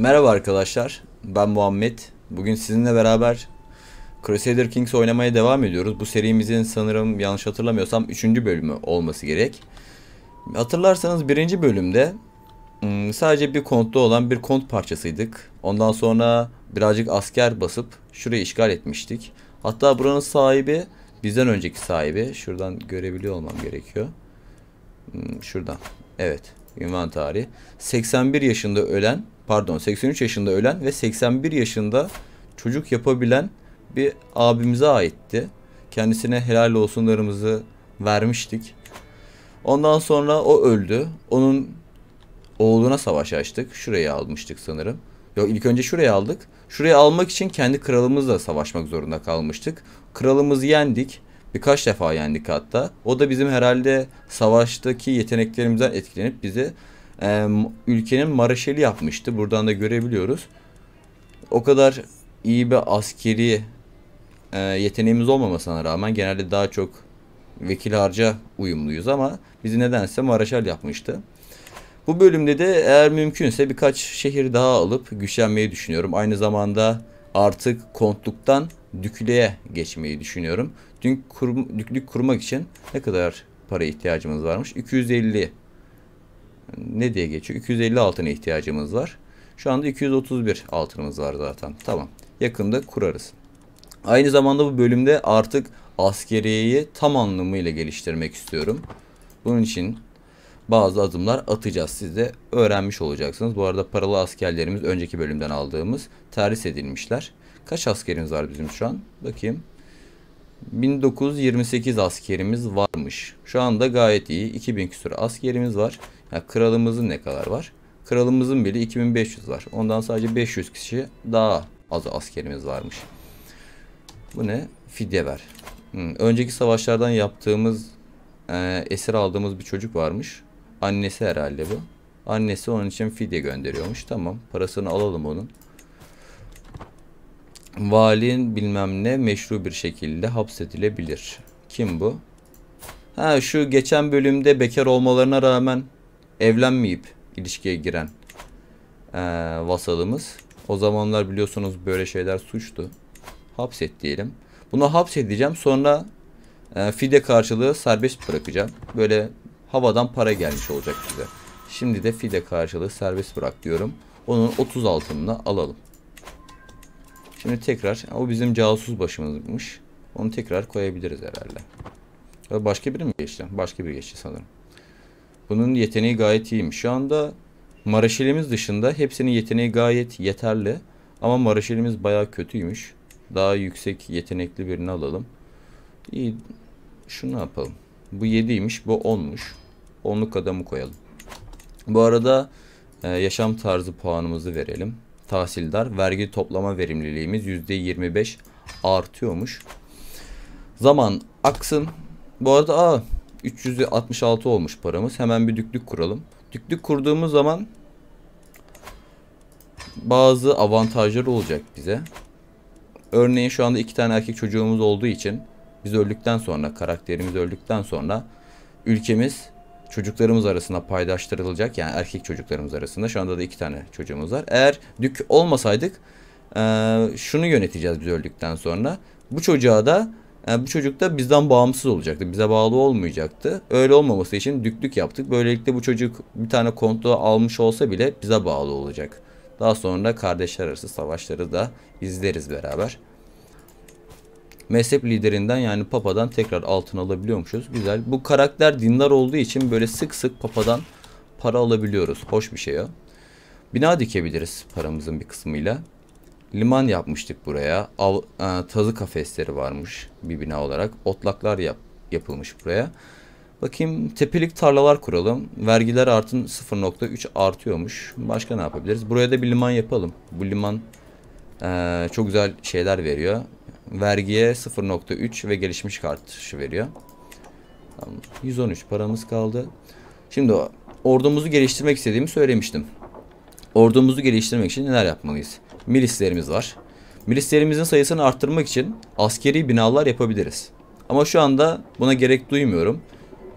Merhaba arkadaşlar, ben Muhammed. Bugün sizinle beraber Crusader Kings oynamaya devam ediyoruz. Bu serimizin sanırım yanlış hatırlamıyorsam 3. bölümü olması gerek. Hatırlarsanız 1. bölümde sadece bir kontta olan bir kont parçasıydık. Ondan sonra birazcık asker basıp şurayı işgal etmiştik. Hatta buranın sahibi, bizden önceki sahibi, şuradan görebiliyor olmam gerekiyor. Şuradan, evet, ünvan tarihi. 81 yaşında ölen, pardon 83 yaşında ölen ve 81 yaşında çocuk yapabilen bir abimize aitti. Kendisine helal olsunlarımızı vermiştik. Ondan sonra o öldü. Onun oğluna savaş açtık. Şurayı almıştık sanırım. Yok, ilk önce şurayı aldık. Şurayı almak için kendi kralımızla savaşmak zorunda kalmıştık. Kralımızı yendik. Birkaç defa yendik hatta. O da bizim herhalde savaştaki yeteneklerimizden etkilenip bizi ülkenin mareşali yapmıştı. Buradan da görebiliyoruz. O kadar iyi bir askeri yeteneğimiz olmamasına rağmen genelde daha çok vekil harca uyumluyuz ama bizi nedense mareşal yapmıştı. Bu bölümde de eğer mümkünse birkaç şehir daha alıp güçlenmeyi düşünüyorum. Aynı zamanda artık kontluktan düklüğe geçmeyi düşünüyorum. Düklük kurmak için ne kadar para ihtiyacımız varmış? 250. Ne diye geçiyor? 250 altına ihtiyacımız var. Şu anda 231 altınımız var zaten. Tamam. Yakında kurarız. Aynı zamanda bu bölümde artık askeriyeyi tam anlamıyla geliştirmek istiyorum. Bunun için bazı adımlar atacağız. Siz de öğrenmiş olacaksınız. Bu arada paralı askerlerimiz önceki bölümden aldığımız terhis edilmişler. Kaç askerimiz var bizim şu an? Bakayım. 1928 askerimiz varmış. Şu anda gayet iyi. 2000 küsur askerimiz var. Yani kralımızın ne kadar var? Kralımızın bile 2500 var. Ondan sadece 500 kişi daha az askerimiz varmış. Bu ne? Fidye ver. Önceki savaşlardan yaptığımız, esir aldığımız bir çocuk varmış. Annesi herhalde bu. Annesi onun için fidye gönderiyormuş. Tamam, parasını alalım onun. Valinin bilmem ne meşru bir şekilde hapsedilebilir. Kim bu? Ha, şu geçen bölümde bekar olmalarına rağmen evlenmeyip ilişkiye giren vasalımız. O zamanlar biliyorsunuz böyle şeyler suçtu. Hapset diyelim. Bunu hapsedeceğim, sonra fidye karşılığı serbest bırakacağım. Böyle havadan para gelmiş olacak bize. Şimdi de fidye karşılığı serbest bırak diyorum. Onun 30 altınını alalım. Şimdi tekrar, o bizim casus başımızmış. Onu tekrar koyabiliriz herhalde. Ya başka biri mi geçti? Başka biri geçti sanırım. Bunun yeteneği gayet iyiymiş. Şu anda Maraşelimiz dışında hepsinin yeteneği gayet yeterli. Ama Maraşelimiz bayağı kötüymüş. Daha yüksek yetenekli birini alalım. İyi. Şunu yapalım. Bu 7'ymiş, bu 10'muş. 10'luk adamı koyalım. Bu arada yaşam tarzı puanımızı verelim. Tahsildar, vergi toplama verimliliğimiz %25 artıyormuş. Zaman aksın. Bu arada 366 olmuş paramız. Hemen bir düklük kuralım. Düklük kurduğumuz zaman bazı avantajlar olacak bize. Örneğin şu anda 2 tane erkek çocuğumuz olduğu için biz öldükten sonra, karakterimiz öldükten sonra ülkemiz çocuklarımız arasında paydaştırılacak. Yani erkek çocuklarımız arasında. Şu anda da 2 tane çocuğumuz var. Eğer dük olmasaydık şunu yöneteceğiz biz öldükten sonra. Bu çocuğa da, yani bu çocuk da bizden bağımsız olacaktı. Bize bağlı olmayacaktı. Öyle olmaması için düklük yaptık. Böylelikle bu çocuk bir tane kontluğu almış olsa bile bize bağlı olacak. Daha sonra kardeşler arası savaşları da izleriz beraber. Mezhep liderinden, yani papadan tekrar altın alabiliyormuşuz. Güzel. Bu karakter dindar olduğu için böyle sık sık papadan para alabiliyoruz. Hoş bir şey o. Bina dikebiliriz paramızın bir kısmıyla. Liman yapmıştık buraya. Tazı kafesleri varmış bir bina olarak. Otlaklar yapılmış buraya. Bakayım, tepelik tarlalar kuralım. Vergiler artın 0.3 artıyormuş. Başka ne yapabiliriz? Buraya da bir liman yapalım. Bu liman çok güzel şeyler veriyor. Vergiye 0.3 ve gelişmiş artışı veriyor. 113 paramız kaldı. Şimdi ordumuzu geliştirmek istediğimi söylemiştim. Ordumuzu geliştirmek için neler yapmalıyız? Milislerimiz var. Milislerimizin sayısını arttırmak için askeri binalar yapabiliriz. Ama şu anda buna gerek duymuyorum.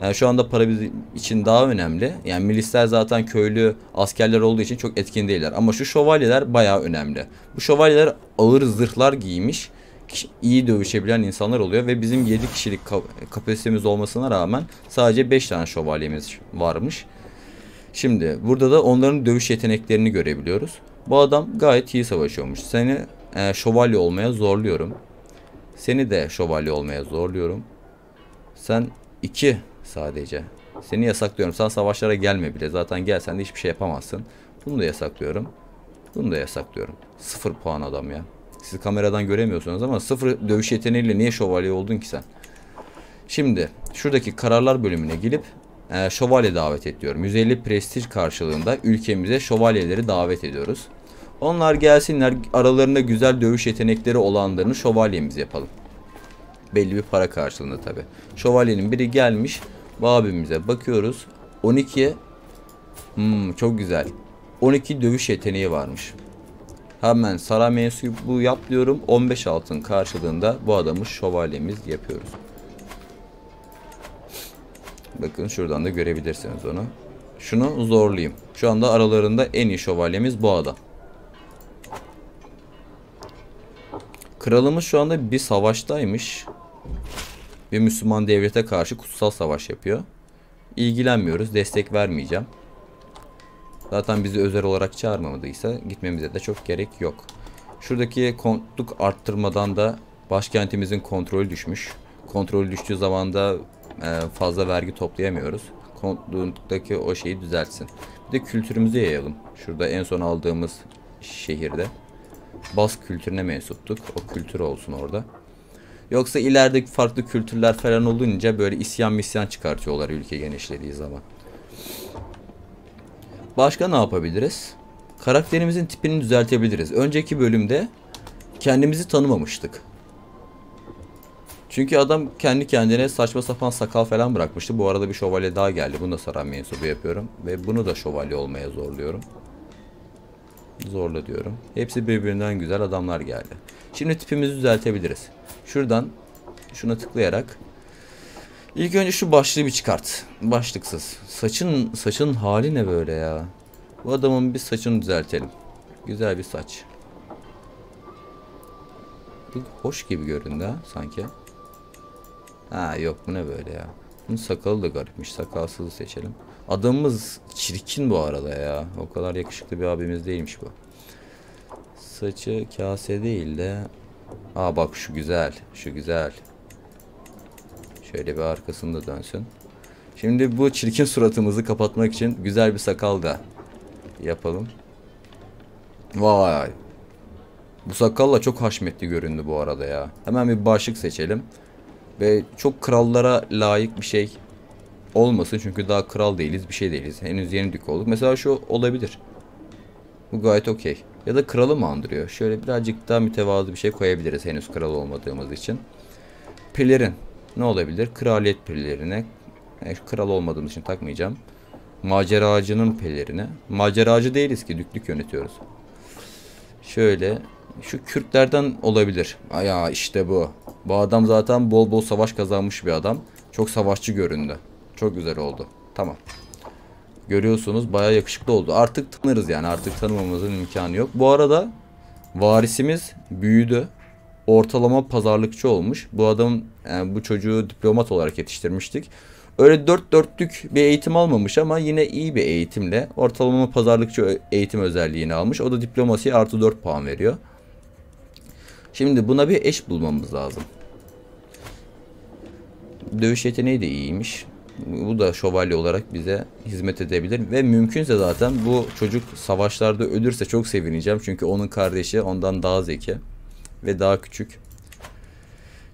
Yani şu anda para bizim için daha önemli. Yani milisler zaten köylü askerler olduğu için çok etkin değiller. Ama şu şövalyeler bayağı önemli. Bu şövalyeler ağır zırhlar giymiş, iyi dövüşebilen insanlar oluyor ve bizim 7 kişilik kapasitemiz olmasına rağmen sadece 5 tane şövalyemiz varmış. Şimdi burada da onların dövüş yeteneklerini görebiliyoruz. Bu adam gayet iyi savaşıyormuş. Seni şövalye olmaya zorluyorum. Seni de şövalye olmaya zorluyorum. Sen 2 sadece. Seni yasaklıyorum. Sen savaşlara gelme bile. Zaten gelsen de hiçbir şey yapamazsın. Bunu da yasaklıyorum. Bunu da yasaklıyorum. 0 puan adam ya. Siz kameradan göremiyorsunuz ama 0 dövüş yeteneğiyle niye şövalye oldun ki sen? Şimdi şuradaki kararlar bölümüne gelip şövalye davet ediyorum. 150 prestij karşılığında ülkemize şövalyeleri davet ediyoruz. Onlar gelsinler, aralarında güzel dövüş yetenekleri olanlarını şövalyemiz yapalım. Belli bir para karşılığında tabi. Şövalyenin biri gelmiş. Bu abimize bakıyoruz. 12. Çok güzel. 12 dövüş yeteneği varmış. Hemen saray mensubu yap diyorum. 15 altın karşılığında bu adamı şövalyemiz yapıyoruz. Bakın şuradan da görebilirsiniz onu. Şunu zorlayayım. Şu anda aralarında en iyi şövalyemiz bu adam. Kralımız şu anda bir savaştaymış. Bir Müslüman devlete karşı kutsal savaş yapıyor. İlgilenmiyoruz. Destek vermeyeceğim. Zaten bizi özel olarak çağırmamadıysa gitmemize de çok gerek yok. Şuradaki kontluk arttırmadan da başkentimizin kontrolü düşmüş. Kontrolü düştüğü zaman da fazla vergi toplayamıyoruz. Kontluktaki o şeyi düzeltsin. Bir de kültürümüzü yayalım. Şurada en son aldığımız şehirde. Bask kültürüne mensuptuk. O kültür olsun orada. Yoksa ileride farklı kültürler falan olunca böyle isyan misyan çıkartıyorlar ülke genişlediği zaman. Başka ne yapabiliriz? Karakterimizin tipini düzeltebiliriz. Önceki bölümde kendimizi tanımamıştık. Çünkü adam kendi kendine saçma sapan sakal falan bırakmıştı. Bu arada bir şövalye daha geldi. Bunu da saray mensubu yapıyorum. Ve bunu da şövalye olmaya zorluyorum. Zorla diyorum. Hepsi birbirinden güzel adamlar geldi. Şimdi tipimizi düzeltebiliriz. Şuradan şuna tıklayarak ilk önce şu başlığı bir çıkart. Başlıksız. Saçın hali ne böyle ya? Bu adamın bir saçını düzeltelim. Güzel bir saç. Bu hoş gibi göründü ha sanki. Ha yok, bu ne böyle ya? Bunun sakalı da garipmiş. Sakalsızı seçelim. Adamımız çirkin bu arada ya. O kadar yakışıklı bir abimiz değilmiş bu. Saçı kase değil de. Aa bak şu güzel. Şu güzel. Şöyle bir arkasında dönsün. Şimdi bu çirkin suratımızı kapatmak için güzel bir sakal da yapalım. Vay. Bu sakalla çok haşmetli göründü bu arada ya. Hemen bir başlık seçelim. Ve çok krallara layık bir şey olmasın. Çünkü daha kral değiliz, bir şey değiliz. Henüz yeni dük olduk. Mesela şu olabilir. Bu gayet okey. Ya da kralı mı andırıyor? Şöyle birazcık daha mütevazı bir şey koyabiliriz henüz kral olmadığımız için. Pelerin. Ne olabilir? Kraliyet pelerine. Kral olmadığımız için takmayacağım. Maceracının pelerine. Maceracı değiliz ki, düklük yönetiyoruz. Şöyle. Şu Kürtlerden olabilir. Ya işte bu. Bu adam zaten bol bol savaş kazanmış bir adam. Çok savaşçı göründü. Çok güzel oldu. Tamam. Görüyorsunuz bayağı yakışıklı oldu. Artık tanırız yani. Artık tanımamızın imkanı yok. Bu arada varisimiz büyüdü. Ortalama pazarlıkçı olmuş. Bu adam, yani bu çocuğu diplomat olarak yetiştirmiştik. Öyle 4 dörtlük bir eğitim almamış ama yine iyi bir eğitimle ortalama pazarlıkçı eğitim özelliğini almış. O da diplomasiye artı 4 puan veriyor. Şimdi buna bir eş bulmamız lazım. Dövüş yeteneği de iyiymiş. Bu da şövalye olarak bize hizmet edebilir. Ve mümkünse zaten bu çocuk savaşlarda ölürse çok sevineceğim. Çünkü onun kardeşi ondan daha zeki ve daha küçük.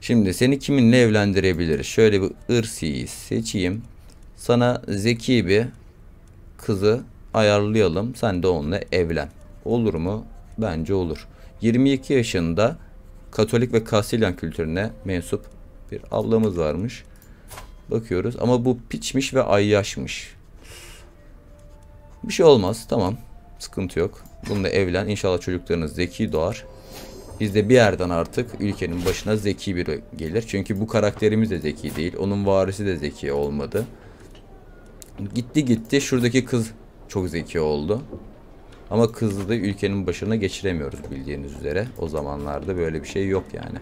Şimdi seni kiminle evlendirebiliriz? Şöyle bir ırsiyi seçeyim. Sana zeki bir kızı ayarlayalım. Sen de onunla evlen. Olur mu? Bence olur. 22 yaşında Katolik ve Kastilyan kültürüne mensup bir ablamız varmış. Bakıyoruz ama bu piçmiş ve ayyaşmış. Bir şey olmaz, tamam, sıkıntı yok. Bununla evlen, inşallah çocuklarınız zeki doğar. bizde bir yerden artık ülkenin başına zeki biri gelir. Çünkü bu karakterimiz de zeki değil. Onun varisi de zeki olmadı. Gitti şuradaki kız çok zeki oldu. Ama kızı da ülkenin başına geçiremiyoruz bildiğiniz üzere. O zamanlarda böyle bir şey yok yani.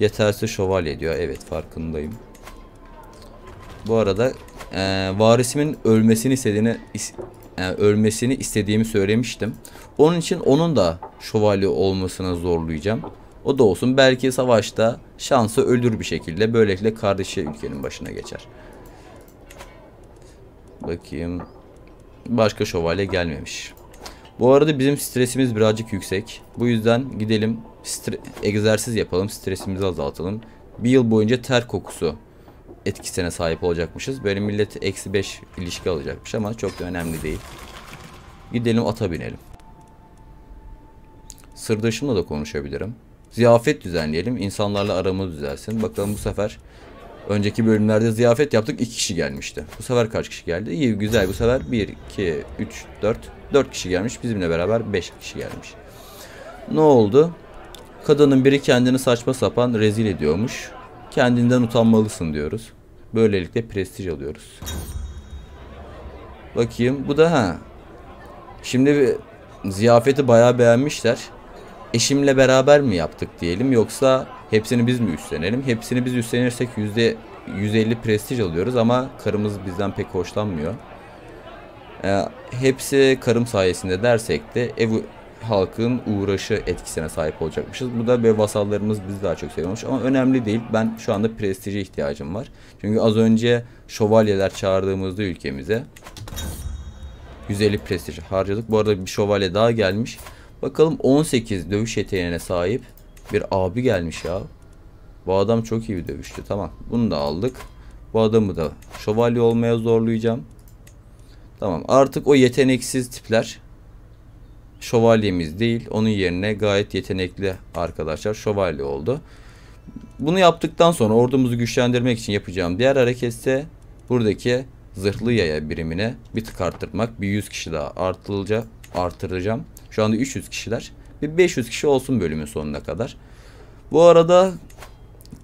Yetersiz şövalye diyor. Evet, farkındayım. Bu arada varisimin ölmesini istediğimi söylemiştim. Onun için onun da şövalye olmasına zorlayacağım. O da olsun. Belki savaşta şansı ölür bir şekilde. Böylelikle kardeşi ülkenin başına geçer. Bakayım. Başka şövalye gelmemiş. Bu arada bizim stresimiz birazcık yüksek. Bu yüzden gidelim egzersiz yapalım. Stresimizi azaltalım. Bir yıl boyunca ter kokusu etkisine sahip olacakmışız. Böyle millet -5 ilişki alacakmış ama çok da önemli değil. Gidelim ata binelim. Sırdaşımla da konuşabilirim. Ziyafet düzenleyelim. İnsanlarla aramız düzelsin. Bakalım bu sefer. Önceki bölümlerde ziyafet yaptık. 2 kişi gelmişti. Bu sefer kaç kişi geldi? İyi, güzel. Bu sefer 1, 2, 3, 4. 4 kişi gelmiş. Bizimle beraber 5 kişi gelmiş. Ne oldu? Kadının biri kendini saçma sapan rezil ediyormuş. Kendinden utanmalısın diyoruz. Böylelikle prestij alıyoruz. Bakayım. Bu da ha. Şimdi ziyafeti bayağı beğenmişler. Eşimle beraber mi yaptık diyelim, yoksa hepsini biz mi üstlenelim? Hepsini biz üstlenirsek %150 prestij alıyoruz ama karımız bizden pek hoşlanmıyor. Hepsi karım sayesinde dersek de ev halkın uğraşı etkisine sahip olacakmışız. Bu da böyle vasallarımız bizi daha çok seviyormuş ama önemli değil. Ben şu anda prestije ihtiyacım var. Çünkü az önce şövalyeler çağırdığımızda ülkemize 150 prestij harcadık. Bu arada bir şövalye daha gelmiş. Bakalım, 18 dövüş yeteneğine sahip bir abi gelmiş ya. Bu adam çok iyi bir dövüşçü. Tamam, bunu da aldık. Bu adamı da şövalye olmaya zorlayacağım. Tamam, artık o yeteneksiz tipler şövalyemiz değil. Onun yerine gayet yetenekli arkadaşlar şövalye oldu. Bunu yaptıktan sonra ordumuzu güçlendirmek için yapacağım diğer hareket ise buradaki zırhlı yaya birimine bir tık arttırmak. Bir 100 kişi daha artıracağım. Şu anda 300 kişiler. Bir 500 kişi olsun bölümün sonuna kadar. Bu arada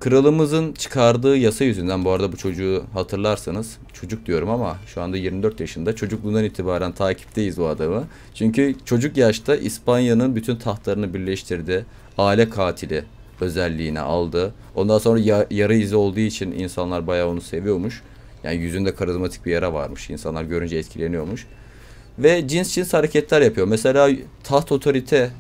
kralımızın çıkardığı yasa yüzünden, bu arada bu çocuğu hatırlarsanız, çocuk diyorum ama şu anda 24 yaşında, çocukluğundan itibaren takipteyiz bu adamı. Çünkü çocuk yaşta İspanya'nın bütün tahtlarını birleştirdi. Aile katili özelliğini aldı. Ondan sonra yara izi olduğu için insanlar bayağı onu seviyormuş. Yani yüzünde karizmatik bir yara varmış. İnsanlar görünce etkileniyormuş. Ve cins hareketler yapıyor. Mesela taht otorite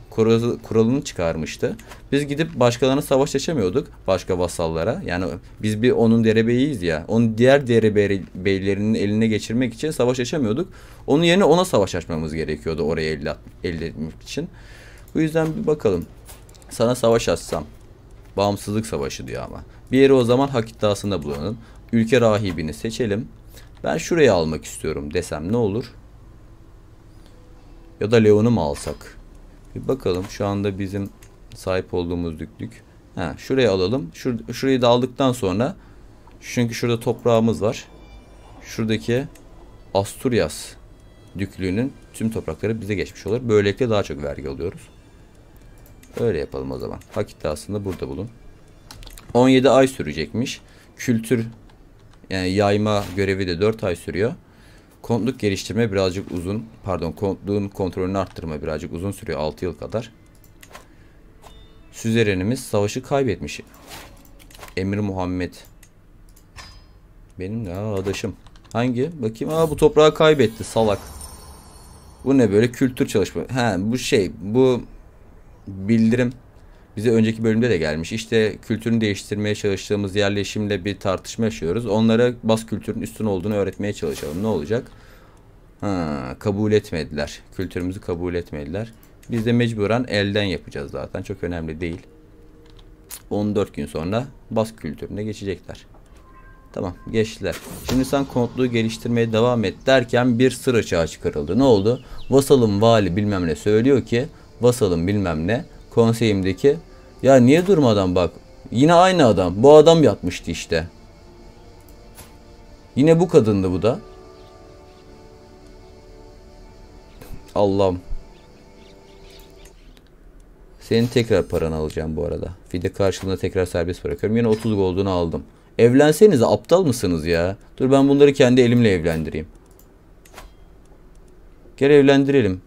kuralını çıkarmıştı. Biz gidip başkalarına savaş açamıyorduk. Başka vasallara. Yani biz bir onun derebeyiyiz ya. Onun diğer derebeylerinin eline geçirmek için savaş açamıyorduk. Onun yerine ona savaş açmamız gerekiyordu oraya elde etmek için. Bu yüzden bir bakalım. Sana savaş açsam. Bağımsızlık savaşı diyor ama. Bir yeri o zaman hak iddiasında bulunalım. Ülke rahibini seçelim. Ben şurayı almak istiyorum desem ne olur? Ya da Leon'u mu alsak? Bir bakalım, şu anda bizim sahip olduğumuz düklük. Şurayı alalım. Şurayı da aldıktan sonra, çünkü şurada toprağımız var. Şuradaki Asturyas düklüğünün tüm toprakları bize geçmiş olur. Böylelikle daha çok vergi alıyoruz. Öyle yapalım o zaman. Hak iddiasında burada bulun. 17 ay sürecekmiş. Kültür yani yayma görevi de 4 ay sürüyor. Kontluk geliştirme birazcık uzun. Pardon, kontluğun kontrolünü arttırma birazcık uzun sürüyor. 6 yıl kadar. Süzerenimiz savaşı kaybetmiş. Emir Muhammed. Benim de adaşım. Hangi? Bakayım. Bu toprağı kaybetti salak. Bu ne böyle kültür çalışma. Bu bildirim. Bize önceki bölümde de gelmiş. İşte kültürünü değiştirmeye çalıştığımız yerleşimle bir tartışma yaşıyoruz. Onlara bas kültürün üstün olduğunu öğretmeye çalışalım. Ne olacak? Kabul etmediler. Kültürümüzü kabul etmediler. Biz de mecburen elden yapacağız zaten. Çok önemli değil. 14 gün sonra bas kültürüne geçecekler. Tamam, geçtiler. Şimdi sen kontluğu geliştirmeye devam et derken bir sır açığa çıkarıldı. Ne oldu? Vasalım vali bilmem ne söylüyor ki, vasalım bilmem ne konseyimdeki, ya niye durmadan bak, yine aynı adam, bu adam yatmıştı işte, yine bu kadındı bu da. Allah'ım, Senin tekrar paranı alacağım bu arada. Fide karşılığında tekrar serbest bırakıyorum. Yine 30 gold'unu aldım. Evlensenize, aptal mısınız ya? Dur ben bunları kendi elimle evlendireyim. Gel evlendirelim.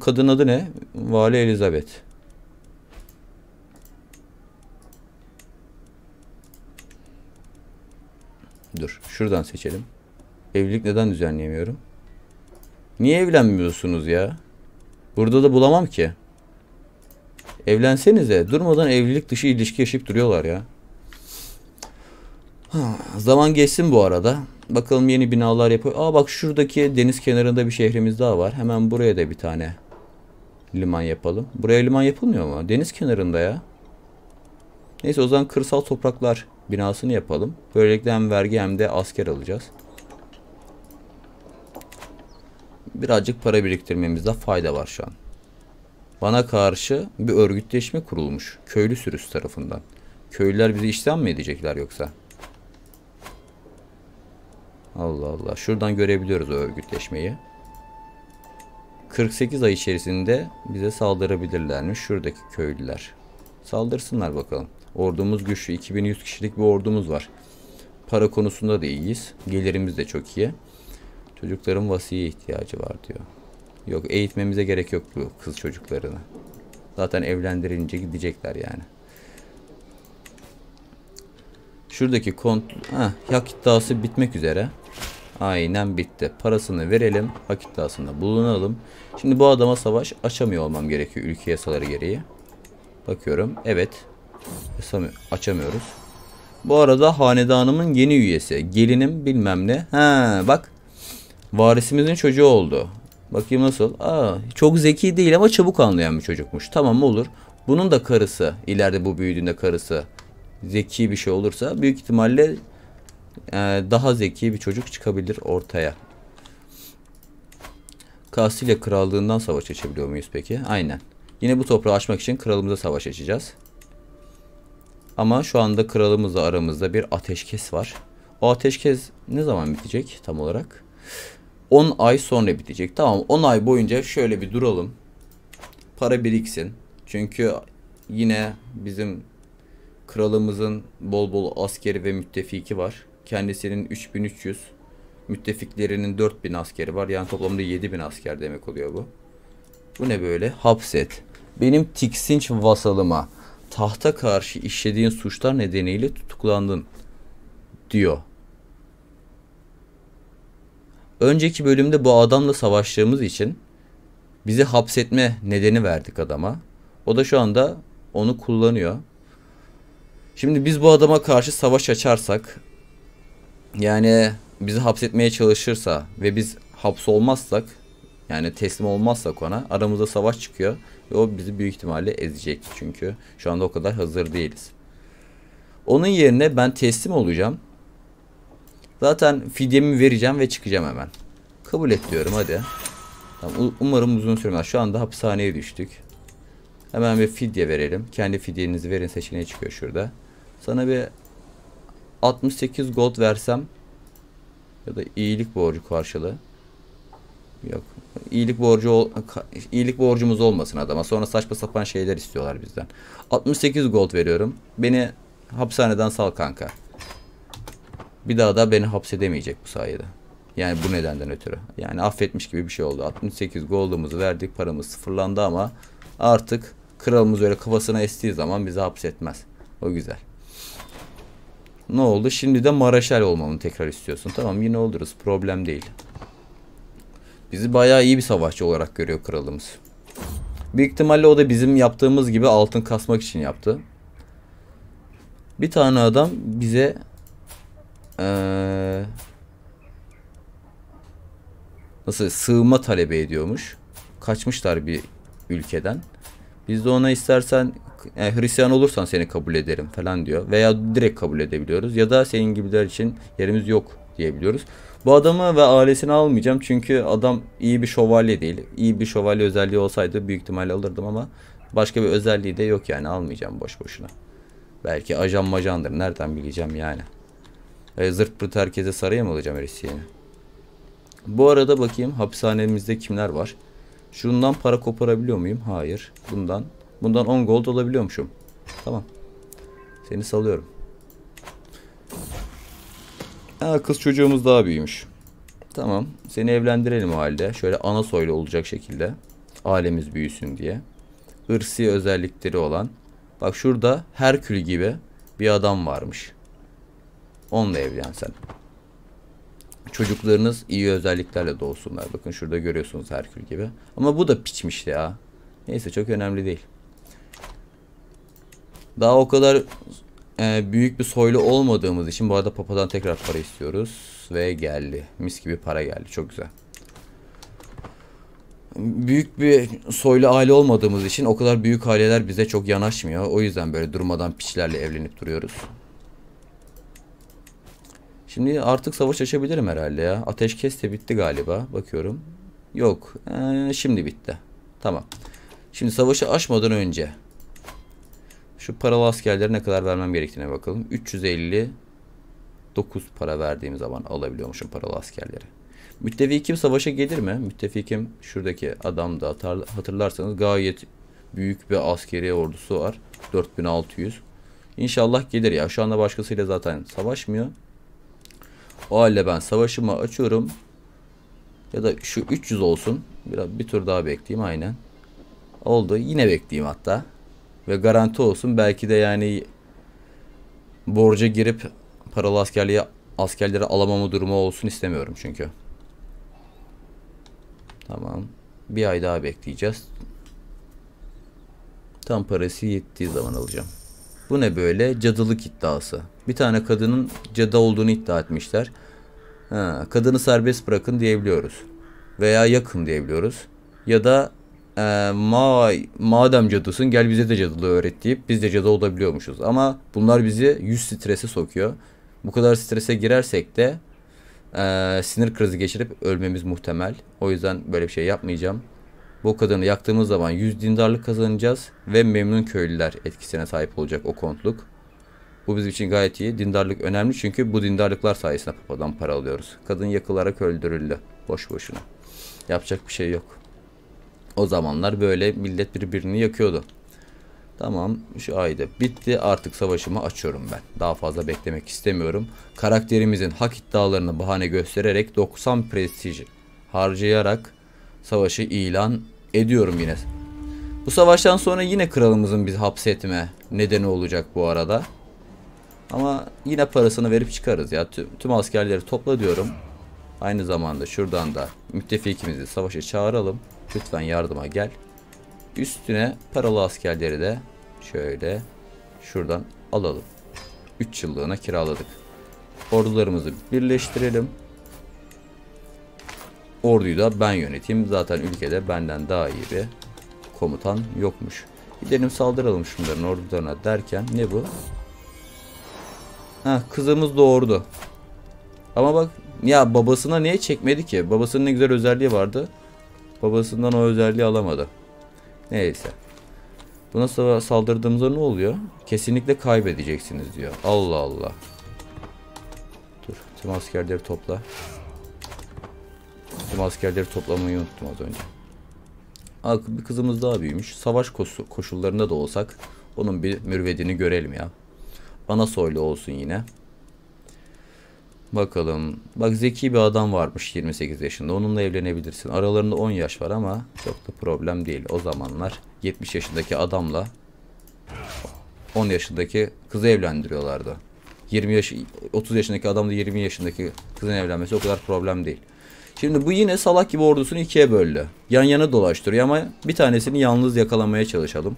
Kadın adı ne? Vali Elizabeth. Dur. Şuradan seçelim. Evlilik neden düzenleyemiyorum? Niye evlenmiyorsunuz ya? Burada da bulamam ki. Evlensenize. Durmadan evlilik dışı ilişki yaşayıp duruyorlar ya. Zaman geçsin bu arada. Bakalım yeni binalar yapıyor. Aa bak şuradaki deniz kenarında bir şehrimiz daha var. Hemen buraya da bir tane liman yapalım. Buraya liman yapılmıyor mu? Deniz kenarında ya. Neyse o zaman kırsal topraklar binasını yapalım. Böylelikle hem vergi hem de asker alacağız. Birazcık para biriktirmemizde fayda var şu an. Bana karşı bir örgütleşme kurulmuş. Köylü sürüsü tarafından. Köylüler bizi işten mi edecekler yoksa? Allah Allah. Şuradan görebiliyoruz o örgütleşmeyi. 48 ay içerisinde bize saldırabilirlermiş şuradaki köylüler. Saldırsınlar bakalım. Ordumuz güçlü. 2100 kişilik bir ordumuz var. Para konusunda da iyiyiz. Gelirimiz de çok iyi. Çocukların vasiye ihtiyacı var diyor. Yok, eğitmemize gerek yok bu kız çocuklarını. Zaten evlendirince gidecekler yani. Şuradaki hak iddiası bitmek üzere. Aynen bitti. Parasını verelim. Hak iddiasında bulunalım. Şimdi bu adama savaş açamıyor olmam gerekiyor. Ülke yasaları gereği. Bakıyorum. Evet. Açamıyoruz. Bu arada hanedanımın yeni üyesi. Gelinim bilmem ne. Ha bak. Varisimizin çocuğu oldu. Bakayım nasıl. Aa, çok zeki değil ama çabuk anlayan bir çocukmuş. Tamam olur. Bunun da karısı. İleride bu büyüdüğünde karısı. Zeki bir şey olursa büyük ihtimalle daha zeki bir çocuk çıkabilir ortaya. Kastilya krallığından savaş açabiliyor muyuz peki? Aynen. Yine bu toprağı açmak için kralımıza savaş açacağız. Ama şu anda kralımızla aramızda bir ateşkes var. O ateşkes ne zaman bitecek tam olarak? 10 ay sonra bitecek. Tamam, 10 ay boyunca şöyle bir duralım. Para biriksin. Çünkü yine bizim kralımızın bol bol askeri ve müttefiki var. Kendisinin 3300, müttefiklerinin 4000 askeri var. Yani toplamda 7000 asker demek oluyor bu. Bu ne böyle? Hapset. Benim tiksinç vasalıma tahta karşı işlediğin suçlar nedeniyle tutuklandın diyor. Önceki bölümde bu adamla savaştığımız için bizi hapsetme nedeni verdik adama. O da şu anda onu kullanıyor. Şimdi biz bu adama karşı savaş açarsak, yani bizi hapsetmeye çalışırsa ve biz hapsolmazsak, yani teslim olmazsak ona, aramızda savaş çıkıyor ve o bizi büyük ihtimalle ezecek. Çünkü şu anda o kadar hazır değiliz. Onun yerine ben teslim olacağım. Zaten fidyemi vereceğim ve çıkacağım hemen. Kabul et diyorum, hadi. Tamam, umarım uzun sürmez. Şu anda hapishaneye düştük. Hemen bir fidye verelim. Kendi fidyenizi verin seçeneği çıkıyor şurada. Sana bir 68 gold versem ya da iyilik borcu karşılığı. Yok. İyilik borcumuz olmasın adama. Sonra saçma sapan şeyler istiyorlar bizden. 68 gold veriyorum. Beni hapishaneden sal kanka. Bir daha da beni hapsedemeyecek bu sayede. Yani bu nedenden ötürü. Yani affetmiş gibi bir şey oldu. 68 gold'umuzu verdik. Paramız sıfırlandı ama artık kralımız öyle kafasına estiği zaman bizi hapsetmez. O güzel. Ne oldu? Şimdi de Maraşal olmamı tekrar istiyorsun. Tamam, yine oluruz. Problem değil. Bizi bayağı iyi bir savaşçı olarak görüyor kralımız. Büyük ihtimalle o da bizim yaptığımız gibi altın kasmak için yaptı. Bir tane adam bize nasıl sığınma talep ediyormuş. Kaçmışlar bir ülkeden. Biz de ona istersen Hristiyan olursan seni kabul ederim falan diyor. Veya direkt kabul edebiliyoruz. Ya da senin gibiler için yerimiz yok diyebiliyoruz. Bu adamı ve ailesini almayacağım. Çünkü adam iyi bir şövalye değil. İyi bir şövalye özelliği olsaydı büyük ihtimalle alırdım ama başka bir özelliği de yok yani. Almayacağım boş boşuna. Belki ajan majandır. Nereden bileceğim yani. Zırt pırt herkese saraya mı alacağım Hristiyan'ı? Bu arada bakayım hapishanemizde kimler var? Şundan para koparabiliyor muyum? Hayır. Bundan Bundan 10 gold alabiliyormuşum. Tamam. Seni salıyorum. Ha, kız çocuğumuz daha büyümüş. Tamam. Seni evlendirelim o halde. Şöyle ana soylu olacak şekilde. Ailemiz büyüsün diye. Irsi özellikleri olan. Bak şurada Herkül gibi bir adam varmış. Onunla evlen sen. Çocuklarınız iyi özelliklerle doğsunlar. Bakın şurada görüyorsunuz Herkül gibi. Ama bu da piçmişti ya. Neyse çok önemli değil. Daha o kadar büyük bir soylu olmadığımız için bu arada papadan tekrar para istiyoruz. Ve geldi. Mis gibi para geldi. Çok güzel. Büyük bir soylu aile olmadığımız için o kadar büyük aileler bize çok yanaşmıyor. O yüzden böyle durmadan piçlerle evlenip duruyoruz. Şimdi artık savaş açabilirim herhalde ya. Ateşkes de bitti galiba. Bakıyorum. Yok. Şimdi bitti. Tamam. Şimdi savaşı açmadan önce şu paralı askerlere ne kadar vermem gerektiğine bakalım. 359 para verdiğim zaman alabiliyormuşum paralı askerleri. Müttefikim savaşa gelir mi? Müttefikim şuradaki adam da hatırlarsanız gayet büyük bir askeri ordusu var. 4600. İnşallah gelir ya. Şu anda başkasıyla zaten savaşmıyor. O halde ben savaşımı açıyorum. Ya da şu 300 olsun. Biraz bir tur daha bekleyeyim aynen. Oldu. Yine bekleyeyim hatta. Ve garanti olsun. Belki de yani borca girip paralı askerleri alamama durumu olsun istemiyorum çünkü. Tamam. Bir ay daha bekleyeceğiz. Tam parası yettiği zaman alacağım. Bu ne böyle? Cadılık iddiası. Bir tane kadının cadı olduğunu iddia etmişler. Ha, kadını serbest bırakın diyebiliyoruz. Veya yakın diyebiliyoruz. Ya da madem cadısın gel bize de cadılığı öğret deyip biz de cadı olabiliyormuşuz. Ama bunlar bizi 100 strese sokuyor. Bu kadar strese girersek de sinir krizi geçirip ölmemiz muhtemel. O yüzden böyle bir şey yapmayacağım. Bu kadını yaktığımız zaman 100 dindarlık kazanacağız. Ve memnun köylüler etkisine sahip olacak o kontluk. Bu bizim için gayet iyi. Dindarlık önemli çünkü bu dindarlıklar sayesinde papadan para alıyoruz. Kadın yakılarak öldürüldü. Boş boşuna. Yapacak bir şey yok. O zamanlar böyle millet birbirini yakıyordu. Tamam şu ayda bitti. Artık savaşımı açıyorum ben. Daha fazla beklemek istemiyorum. Karakterimizin hak iddialarını bahane göstererek 90 prestij harcayarak savaşı ilan ediyorum yine. Bu savaştan sonra yine kralımızın bizi hapsetme nedeni olacak bu arada. Ama yine parasını verip çıkarız ya. Tüm askerleri topla diyorum. Aynı zamanda şuradan da müttefikimizi savaşa çağıralım. Lütfen yardıma gel. Üstüne paralı askerleri de şöyle şuradan alalım. 3 yıllığına kiraladık. Ordularımızı birleştirelim. Orduyu da ben yöneteyim. Zaten ülkede benden daha iyi bir komutan yokmuş. Gidelim saldıralım şunların ordularına derken ne bu? Ha, kızımız doğurdu. Ama bak ya babasına niye çekmedi ki? Babasının ne güzel özelliği vardı. Babasından o özelliği alamadı. Neyse. Buna saldırdığımızda ne oluyor? Kesinlikle kaybedeceksiniz diyor. Allah Allah. Dur. Tüm askerleri topla. Tüm askerleri toplamayı unuttum az önce. Aa, bir kızımız daha büyümüş. Savaş koşullarında da olsak onun bir mürvedini görelim ya. Ana soylu olsun yine. Bakalım. Bak zeki bir adam varmış 28 yaşında. Onunla evlenebilirsin. Aralarında 10 yaş var ama çok da problem değil. O zamanlar 70 yaşındaki adamla 10 yaşındaki kızı evlendiriyorlardı. 30 yaşındaki adamla 20 yaşındaki kızın evlenmesi o kadar problem değil. Şimdi bu yine salak gibi ordusunu ikiye böldü. Yan yana dolaştırıyor ama bir tanesini yalnız yakalamaya çalışalım.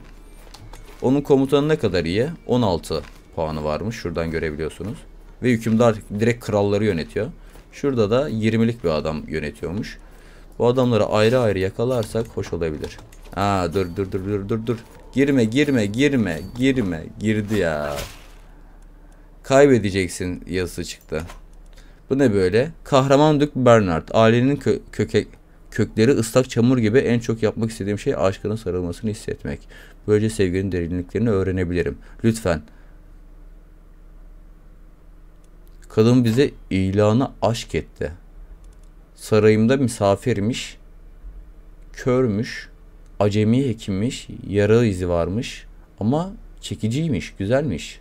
Onun komutanı ne kadar iyi? 16 puanı varmış. Şuradan görebiliyorsunuz. Ve hükümdar direkt kralları yönetiyor. Şurada da 20'lik bir adam yönetiyormuş. Bu adamları ayrı ayrı yakalarsak hoş olabilir. Aa dur. Girme. Girdi ya. Kaybedeceksin yazısı çıktı. Bu ne böyle? Kahraman Dük Bernard. Ailenin kökleri ıslak çamur gibi en çok yapmak istediğim şey aşkının sarılmasını hissetmek. Böylece sevginin derinliklerini öğrenebilirim. Lütfen. Kadın bize ilanı aşk etti. Sarayımda misafirmiş. Körmüş. acemi hekimmiş, yara izi varmış ama çekiciymiş, güzelmiş.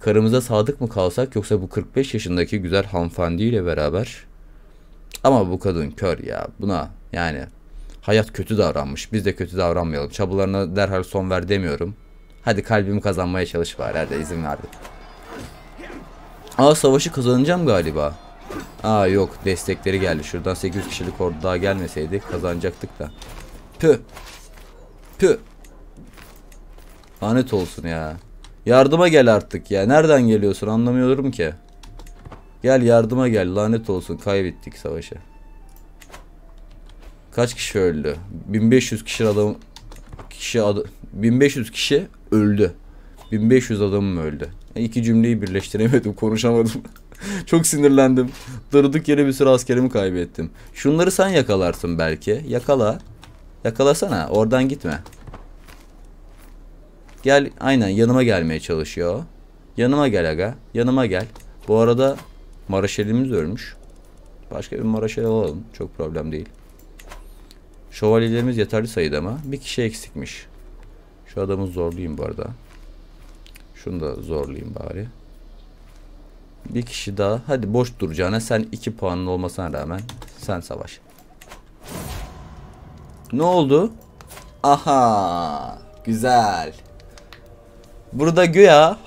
Karımıza sadık mı kalsak yoksa bu 45 yaşındaki güzel hanımefendiyle beraber? Ama bu kadın kör ya, buna yani hayat kötü davranmış, biz de kötü davranmayalım, çabalarına derhal son ver demiyorum. Hadi kalbimi kazanmaya çalış bari, hadi izin verdik. Aa, savaşı kazanacağım galiba. Aa yok, destekleri geldi. Şuradan 800 kişilik ordu daha gelmeseydi kazanacaktık da. Püh. Püh. Lanet olsun ya. Yardıma gel artık ya. Nereden geliyorsun anlamıyorum ki. Gel yardıma gel, lanet olsun, kaybettik savaşı. Kaç kişi öldü? 1500 kişi öldü. 1500 adamım öldü. İki cümleyi birleştiremedim, konuşamadım. Çok sinirlendim. Durduk yere bir sürü askerimi kaybettim. Şunları sen yakalarsın belki. Yakala. Yakalasana. Oradan gitme. Gel. Aynen yanıma gelmeye çalışıyor. Yanıma gel aga. Yanıma gel. Bu arada Maraşelimiz ölmüş. Başka bir Maraşel alalım. Çok problem değil. Şövalyelerimiz yeterli sayıda ama bir kişi eksikmiş. Şu adamı zorlayayım bu arada. Şunu da zorlayayım bari. Bir kişi daha. Hadi boş duracağına sen 2 puanlı olmasına rağmen sen savaş. Ne oldu? Aha. Güzel. Burada güya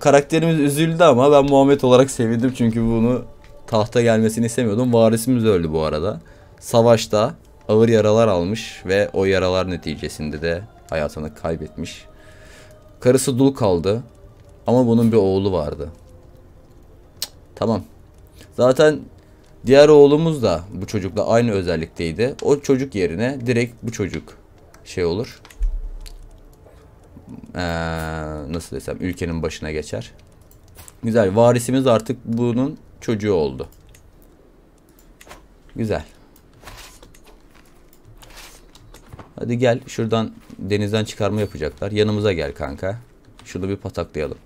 karakterimiz üzüldü ama ben Muhammed olarak sevindim. Çünkü bunu tahta gelmesini istemiyordum. Varisimiz öldü bu arada. Savaşta ağır yaralar almış ve o yaralar neticesinde de hayatını kaybetmiş. Karısı dul kaldı. Ama bunun bir oğlu vardı. Tamam. Zaten diğer oğlumuz da bu çocukla aynı özellikteydi. O çocuk yerine direkt bu çocuk şey olur. Nasıl desem, ülkenin başına geçer. Güzel. Varisimiz artık bunun çocuğu oldu. Güzel. Hadi gel. Şuradan denizden çıkarma yapacaklar. Yanımıza gel kanka. Şunu bir pataklayalım.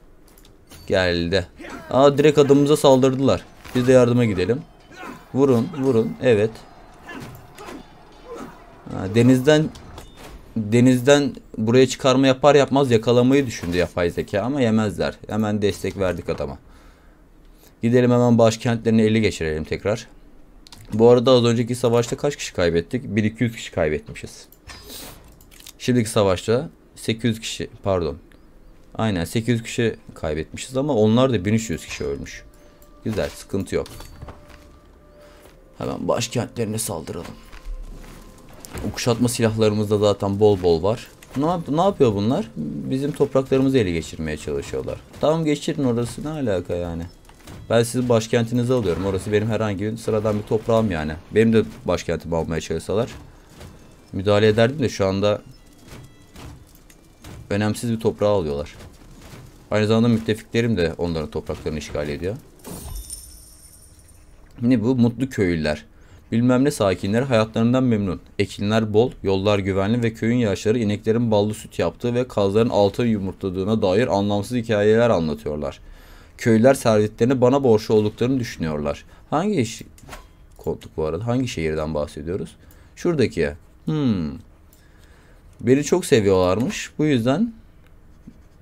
Geldi. Aa, direkt adamımıza saldırdılar. Biz de yardıma gidelim. Vurun, vurun. Evet. Ha, denizden buraya çıkarma yapar yapmaz yakalamayı düşündü yapay zeka ama yemezler. Hemen destek verdik adama. Gidelim hemen başkentlerini ele geçirelim tekrar. Bu arada az önceki savaşta kaç kişi kaybettik? 1-200 kişi kaybetmişiz. Şimdiki savaşta 800 kişi, pardon. Aynen 800 kişi kaybetmişiz ama onlar da 1300 kişi ölmüş. Güzel, sıkıntı yok. Hemen başkentlerine saldıralım. Kuşatma silahlarımız da zaten bol bol var. Ne yapıyor bunlar? Bizim topraklarımızı ele geçirmeye çalışıyorlar. Tamam, geçirin, orası ne alaka yani. Ben sizin başkentinizi alıyorum. Orası benim herhangi bir sıradan bir toprağım yani. Benim de başkentimi almaya çalışsalar müdahale ederdim de şu anda önemsiz bir toprağı alıyorlar. Aynı zamanda müttefiklerim de onların topraklarını işgal ediyor. Ne bu? Mutlu köylüler. Bilmem ne sakinleri hayatlarından memnun. Ekinler bol, yollar güvenli ve köyün yaşları ineklerin ballı süt yaptığı ve kazların altın yumurtladığına dair anlamsız hikayeler anlatıyorlar. Köylüler servetlerini bana borçlu olduklarını düşünüyorlar. Hangi kontuk bu arada? Hangi şehirden bahsediyoruz? Şuradaki. Beni çok seviyorlarmış. Bu yüzden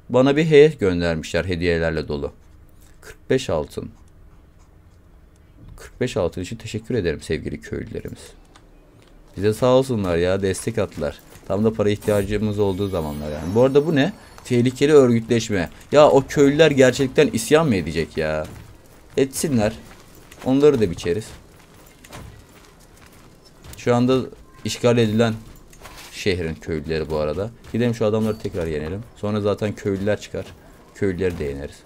bana bir heyet göndermişler hediyelerle dolu. 45 altın. 45 altın için teşekkür ederim sevgili köylülerimiz. Bize sağ olsunlar ya, destek attılar. Tam da para ihtiyacımız olduğu zamanlar yani. Bu arada bu ne? Tehlikeli örgütleşme. Ya o köylüler gerçekten isyan mı edecek ya? Etsinler. Onları da biçeriz. Şu anda işgal edilen şehrin köylüleri bu arada. Gidelim şu adamları tekrar yenelim. Sonra zaten köylüler çıkar. Köylüleri de yeneriz.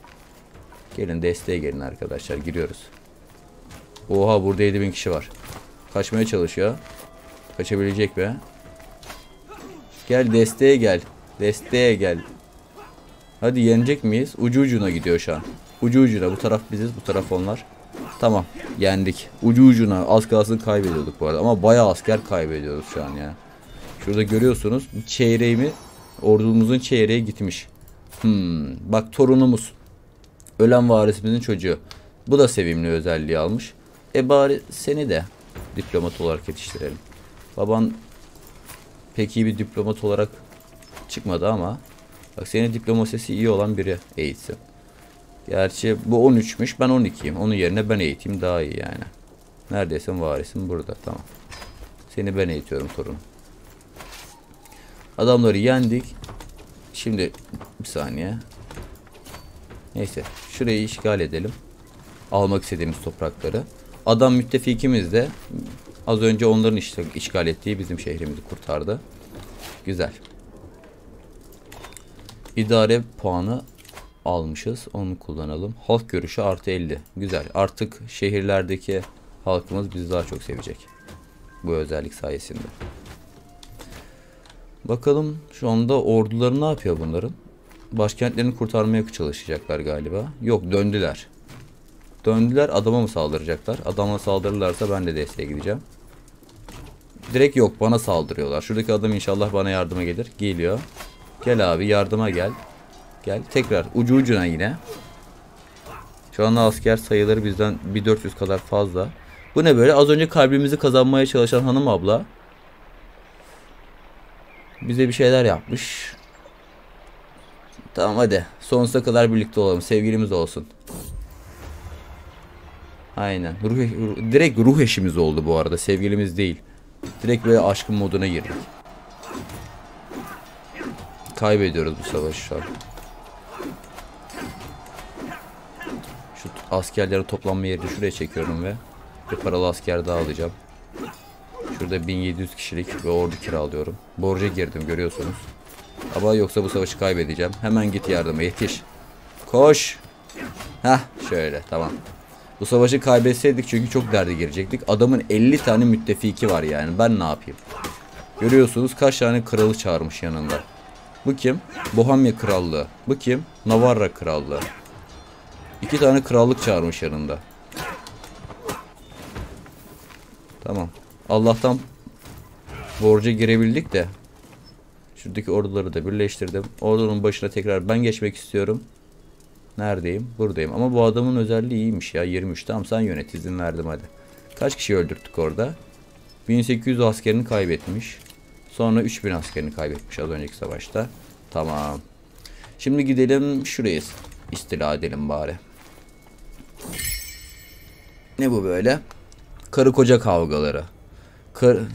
Gelin desteğe gelin arkadaşlar. Giriyoruz. Oha, burada 7000 kişi var. Kaçmaya çalışıyor. Kaçabilecek mi? Gel desteğe gel. Desteğe gel. Hadi yenecek miyiz? Ucu ucuna gidiyor şu an. Ucu ucuna. Bu taraf biziz, bu taraf onlar. Tamam. Yendik. Ucu ucuna. Az kalsın kaybediyorduk bu arada. Ama bayağı asker kaybediyoruz şu an ya. Şurada görüyorsunuz. Çeyreğimi, ordumuzun çeyreği gitmiş. Bak, torunumuz. Ölen varisimizin çocuğu. Bu da sevimli özelliği almış. E bari seni de diplomat olarak yetiştirelim. Baban pek iyi bir diplomat olarak çıkmadı ama bak senin diplomasisi iyi olan biri eğitsin. Gerçi bu 13'müş, ben 12'yim. Onun yerine ben eğiteyim daha iyi yani. Neredeyse varisim burada, tamam. Seni ben eğitiyorum torunum. Adamları yendik. Şimdi bir saniye. Neyse şurayı işgal edelim. Almak istediğimiz toprakları. Adam müttefikimiz de az önce onların işgal ettiği bizim şehrimizi kurtardı. Güzel. İdare puanı almışız. Onu kullanalım. Halk görüşü artı 50. Güzel. Artık şehirlerdeki halkımız bizi daha çok sevecek. Bu özellik sayesinde. Bakalım şu anda orduları ne yapıyor bunların? Başkentlerini kurtarmaya çalışacaklar galiba. Yok, döndüler. Döndüler, adama mı saldıracaklar? Adama saldırırlarsa ben de desteğe gideceğim. Direkt yok, bana saldırıyorlar. Şuradaki adam inşallah bana yardıma gelir. Geliyor. Gel abi, yardıma gel. Gel tekrar ucu ucuna yine. Şu anda asker sayıları bizden 1400 kadar fazla. Bu ne böyle? Az önce kalbimizi kazanmaya çalışan hanım abla bize bir şeyler yapmış. Tamam hadi. Sonsuza kadar birlikte olalım. Sevgilimiz olsun. Aynen. Direkt ruh eşimiz oldu bu arada. Sevgilimiz değil. Direkt böyle aşkın moduna girdik. Kaybediyoruz bu savaşı şu an. Şu askerleri toplanma yerini şuraya çekiyorum ve bir paralı asker daha alacağım. Şurada 1700 kişilik bir ordu kiralıyorum. Borca girdim görüyorsunuz. Ama yoksa bu savaşı kaybedeceğim. Hemen git yardıma yetiş. Koş. Heh şöyle tamam. Bu savaşı kaybetseydik çünkü çok derde girecektik. Adamın 50 tane müttefiki var yani. Ben ne yapayım? Görüyorsunuz kaç tane kralı çağırmış yanında. Bu kim? Bohamya krallığı. Bu kim? Navarra krallığı. 2 tane krallık çağırmış yanında. Tamam. Allah'tan borca girebildik de. Şuradaki orduları da birleştirdim. Ordunun başına tekrar ben geçmek istiyorum. Neredeyim? Buradayım. Ama bu adamın özelliği iyiymiş ya. 23. Tamam sen yönet. İzin verdim hadi. Kaç kişi öldürttük orada? 1800 askerini kaybetmiş. Sonra 3000 askerini kaybetmiş az önceki savaşta. Tamam. Şimdi gidelim şurayı istila edelim bari. Ne bu böyle? Karı koca kavgaları.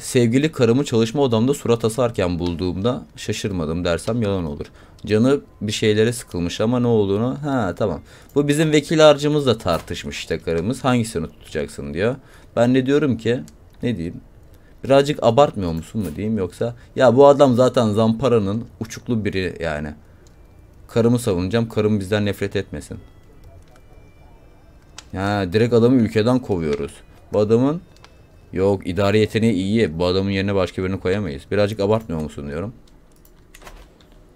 Sevgili karımı çalışma odamda surat asarken bulduğumda şaşırmadım dersem yalan olur. Canı bir şeylere sıkılmış ama ne olduğunu... Ha tamam. Bu bizim vekil harcımızla tartışmış işte karımız. Hangisini tutacaksın diyor. Ben de diyorum ki... Ne diyeyim? Birazcık abartmıyor musun mu diyeyim yoksa... Ya bu adam zaten zamparanın uçuklu biri yani. Karımı savunacağım. Karım bizden nefret etmesin. Ya direkt adamı ülkeden kovuyoruz. Bu adamın... Yok idare yeteneği iyi. Bu adamın yerine başka birini koyamayız. Birazcık abartmıyor musun diyorum.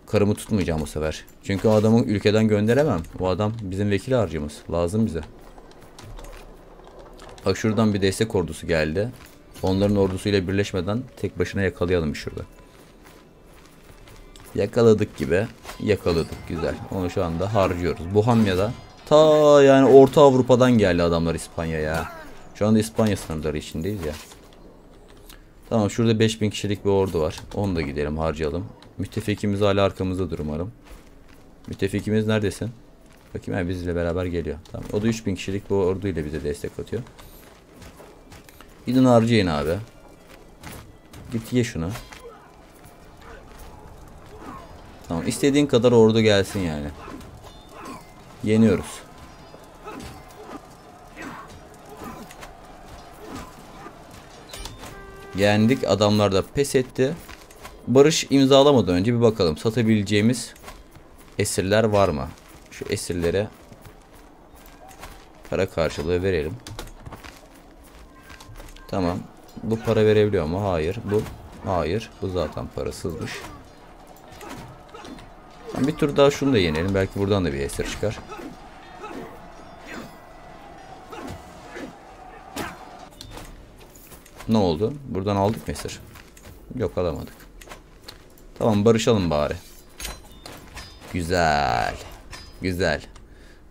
Karımı tutmayacağım bu sefer. Çünkü o adamı ülkeden gönderemem. O adam bizim vekil harcımız. Lazım bize. Bak şuradan bir destek ordusu geldi. Onların ordusuyla birleşmeden tek başına yakalayalım şurada. Yakaladık gibi. Yakaladık güzel. Onu şu anda harcıyoruz. Bohamya'da. Ta yani Orta Avrupa'dan geldi adamlar İspanya'ya. Şu anda İspanya sınırları içindeyiz ya. Tamam şurada 5000 kişilik bir ordu var. Onu da gidelim harcayalım. Müttefikimiz hala arkamızdadır umarım. Müttefikimiz neredesin? Bakayım yani bizle beraber geliyor. Tamam. O da 3000 kişilik bu orduyla bize destek atıyor. Gidin harcayın abi. Git ye şunu. Tamam istediğin kadar ordu gelsin yani. Yeniyoruz. Yendik, adamlar da pes etti. Barış imzalamadan önce bir bakalım satabileceğimiz esirler var mı? Şu esirlere para karşılığı verelim. Tamam. Bu para verebiliyor mu? Hayır. Bu hayır. Bu zaten parasızmış. Bir tur daha şunu da yenelim. Belki buradan da bir esir çıkar. Ne oldu? Buradan aldık mı esir? Yok alamadık. Tamam barışalım bari. Güzel. Güzel.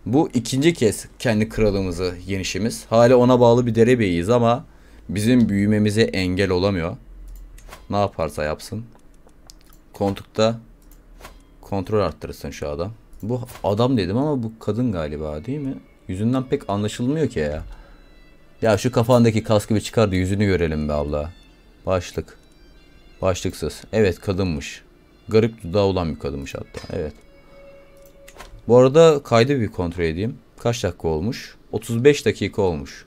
Bu ikinci kez kendi kralımızı yenişimiz. Hala ona bağlı bir derebeyiz ama bizim büyümemize engel olamıyor. Ne yaparsa yapsın. Kontukta kontrol arttırsın şu adam. Bu adam dedim ama bu kadın galiba, değil mi? Yüzünden pek anlaşılmıyor ki ya. Ya şu kafandaki kaskı bir çıkar da yüzünü görelim be abla. Başlık. Başlıksız. Evet, kadınmış. Garip dudağı olan bir kadınmış hatta. Evet. Bu arada kaydı bir kontrol edeyim. Kaç dakika olmuş? 35 dakika olmuş.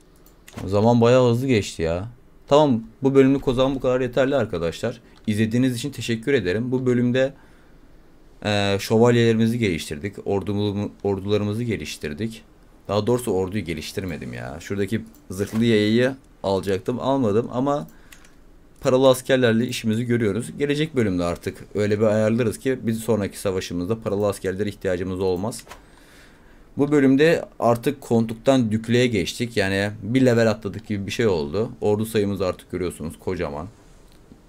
O zaman bayağı hızlı geçti ya. Tamam, bu bölümlük o zaman bu kadar yeterli arkadaşlar. İzlediğiniz için teşekkür ederim. Bu bölümde şövalyelerimizi geliştirdik. Ordularımızı geliştirdik. Daha doğrusu orduyu geliştirmedim ya. Şuradaki zırhlı yayayı alacaktım, almadım ama paralı askerlerle işimizi görüyoruz. Gelecek bölümde artık öyle bir ayarlarız ki biz sonraki savaşımızda paralı askerlere ihtiyacımız olmaz. Bu bölümde artık kontuktan dükleye geçtik. Yani bir level atladık gibi bir şey oldu. Ordu sayımız artık görüyorsunuz kocaman.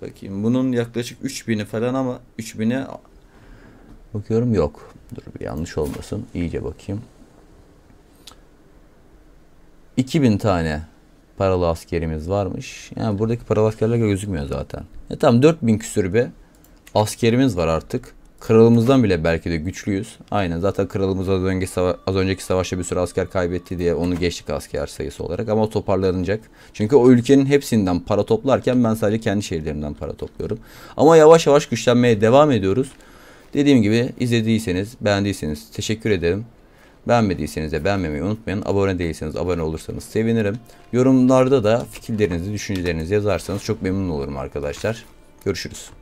Bakayım bunun yaklaşık 3000'i falan ama 3000'e bakıyorum yok. Dur bir yanlış olmasın. İyice bakayım. 2000 tane paralı askerimiz varmış. Yani buradaki paralı askerler gözükmüyor zaten. Tamam, 4000 küsür bir askerimiz var artık. Kralımızdan bile belki de güçlüyüz. Aynen, zaten kralımız az önceki savaşta bir sürü asker kaybetti diye onu geçtik asker sayısı olarak. Ama o toparlanacak. Çünkü o ülkenin hepsinden para toplarken ben sadece kendi şehirlerimden para topluyorum. Ama yavaş yavaş güçlenmeye devam ediyoruz. Dediğim gibi izlediyseniz, beğendiyseniz teşekkür ederim. Beğenmediyseniz de beğenmemeyi unutmayın. Abone değilseniz abone olursanız sevinirim. Yorumlarda da fikirlerinizi, düşüncelerinizi yazarsanız çok memnun olurum arkadaşlar. Görüşürüz.